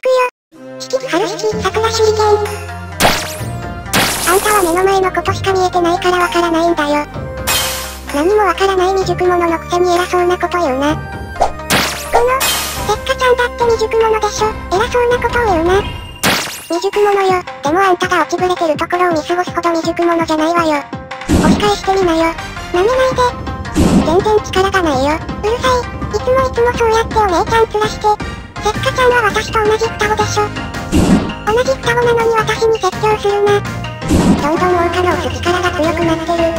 くよ。引きハル引き桜手裏剣。あんたは目の前のことしか見えてないからわからないんだよ。何もわからない未熟者のくせに偉そうなこと言うな。このせっかちゃんだって未熟者でしょ。偉そうなことを言うな。未熟者よ。でもあんたが落ちぶれてるところを見過ごすほど未熟者じゃないわよ。押し返してみなよ。舐めないで。全然力がないよ。うるさい。いつもいつもそうやってお姉ちゃんつらして。せっかちゃんは私と同じ双子でしょ。同じ双子なのに私に説教するな。どんどんオオカの押す力が強くなってる。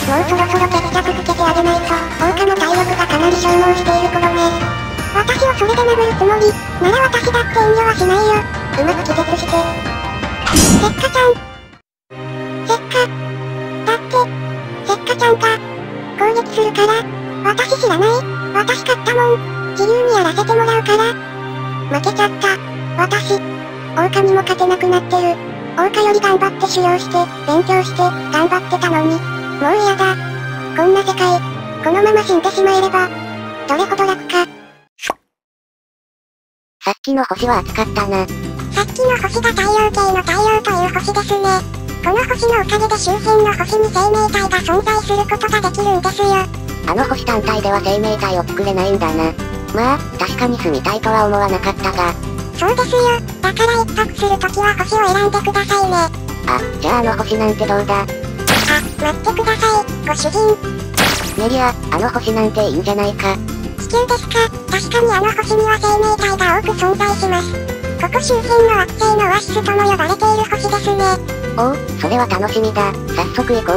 もうそろそろ決着つけてあげないと。オオカの体力がかなり消耗している頃ね。私をそれで殴るつもりなら私だって遠慮はしないよ。うまく気絶して。せっかちゃんせっかだってせっかちゃんが攻撃するから。私知らない。私勝ったもん。自由にやらせてもらうから。負けちゃった。私狼も勝てなくなってる。狼より頑張って修行して勉強して頑張ってたのに。もう嫌だこんな世界。このまま死んでしまえればどれほど楽か。さっきの星は熱かったな。さっきの星が太陽系の太陽という星ですね。この星のおかげで周辺の星に生命体が存在することができるんですよ。あの星単体では生命体を作れないんだな。まあ、確かに住みたいとは思わなかったが。そうですよ。だから一泊するときは星を選んでくださいね。あ、じゃああの星なんてどうだ。あ、待ってください、ご主人。メリア、あの星なんていいんじゃないか。地球ですか。確かにあの星には生命体が多く存在します。ここ周辺の惑星のオアシスとも呼ばれている星ですね。おお、それは楽しみだ。早速行こう。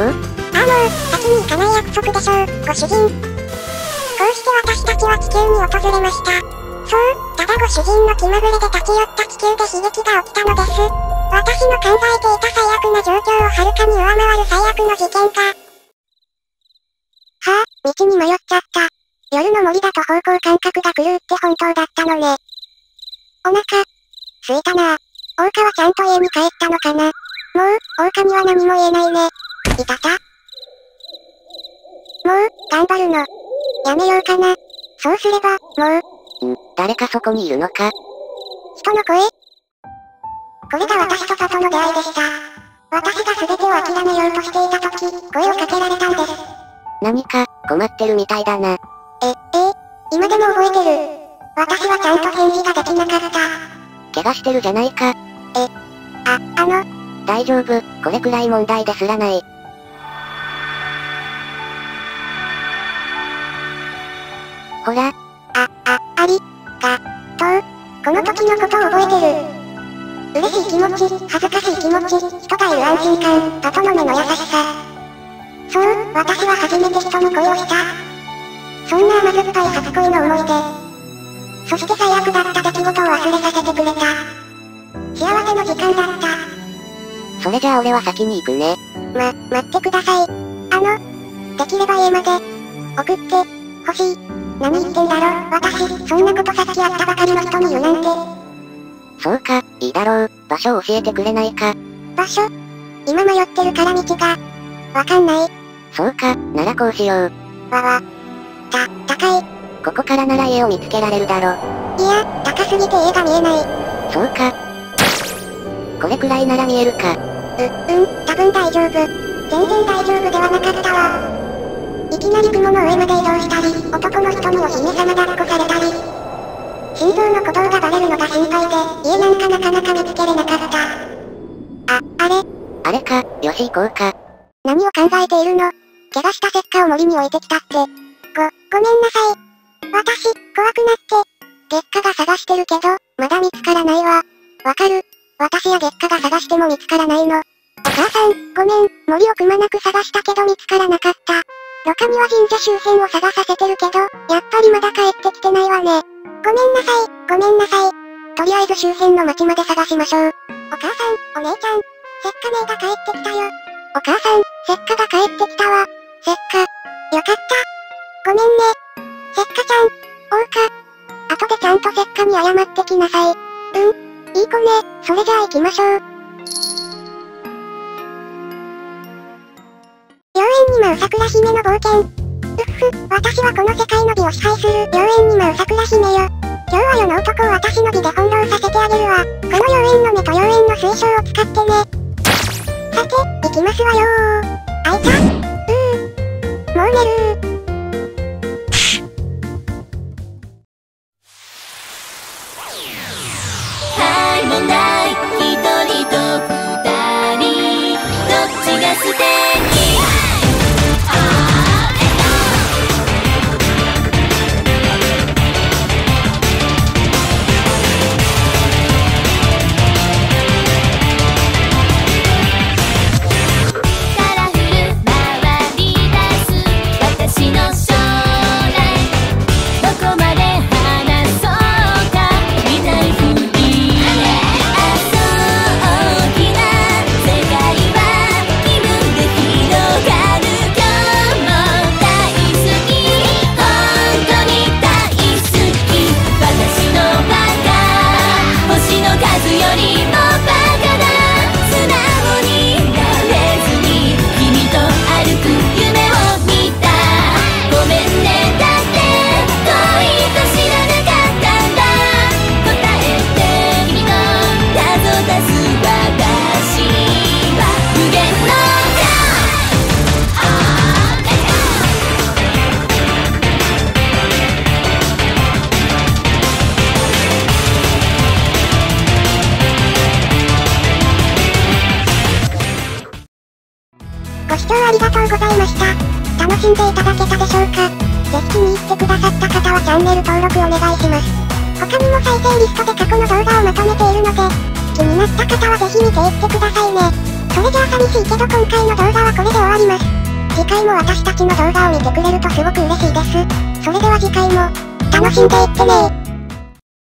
もう、先に行かない約束でしょう、ご主人。こうして私たちは地球に訪れました。そう、ただご主人の気まぐれで立ち寄った地球で悲劇が起きたのです。私の考えていた最悪な状況をはるかに上回る最悪の事件が。はぁ、道に迷っちゃった。夜の森だと方向感覚が狂うって本当だったのね。お腹すいたなぁ。オオカはちゃんと家に帰ったのかな。もう、オオカには何も言えないね。いたた。もう、頑張るの。やめようかな。そうすれば、もう。誰かそこにいるのか。人の声。これが私と里の出会いでした。私が全てを諦めようとしていた時、声をかけられたんです。何か、困ってるみたいだな。今でも覚えてる。私はちゃんと返事ができなかった。怪我してるじゃないか。あの、大丈夫、これくらい問題ですらない。ほら。ありがとう。この時のことを覚えてる。嬉しい気持ち、恥ずかしい気持ち、人がいる安心感、パトの目の優しさ。そう、私は初めて人に恋をした。そんな甘酸っぱい初恋の思い出。そして最悪だった出来事を忘れさせてくれた。幸せの時間だった。それじゃあ俺は先に行くね。待ってください。できれば家まで送ってほしい。何言ってんだろ、私。そんなことさっき会ったばかりの人に言うなんて。そうか、いいだろう。場所を教えてくれないか。場所？今迷ってるから道がわかんない。そうか、ならこうしよう。高い。ここからなら家を見つけられるだろ。いや、高すぎて家が見えない。そうか。これくらいなら見えるか。多分大丈夫。全然大丈夫ではなかったわ。いきなり雲の上まで移動したり、男の瞳を姫様抱っこされたり。心臓の鼓動がバレるのが心配で、家なんかなかなか見つけれなかった。あれか、よし行こうか。何を考えているの。怪我した石化を森に置いてきたって。ごめんなさい。私、怖くなって。月下が探してるけど、まだ見つからないわ。わかる。私や月下が探しても見つからないの。お母さん、ごめん、森をくまなく探したけど見つからなかった。ロカミワ神社周辺を探させてるけど、やっぱりまだ帰ってきてないわね。ごめんなさい。とりあえず周辺の町まで探しましょう。お母さん、お姉ちゃん、せっか姉が帰ってきたよ。お母さん、せっかが帰ってきたわ。せっか、よかった。ごめんね。せっかちゃん、大岡。後でちゃんとせっかに謝ってきなさい。いい子ね。それじゃあ行きましょう。妖艶に舞う桜姫の冒険。うっふ、私はこの世界の美を支配する妖艶に舞う桜姫よ。今日は世の男を私の美で翻弄させてあげるわ。この妖艶の目と妖艶の水晶を使ってね。さて、行きますわよー。あいた。もう寝るー。ご視聴ありがとうございました。楽しんでいただけたでしょうか？ぜひ気に入ってくださった方はチャンネル登録お願いします。他にも再生リストで過去の動画をまとめているので、気になった方はぜひ見ていってくださいね。それじゃあ寂しいけど今回の動画はこれで終わります。次回も私たちの動画を見てくれるとすごく嬉しいです。それでは次回も楽しんでいってねー。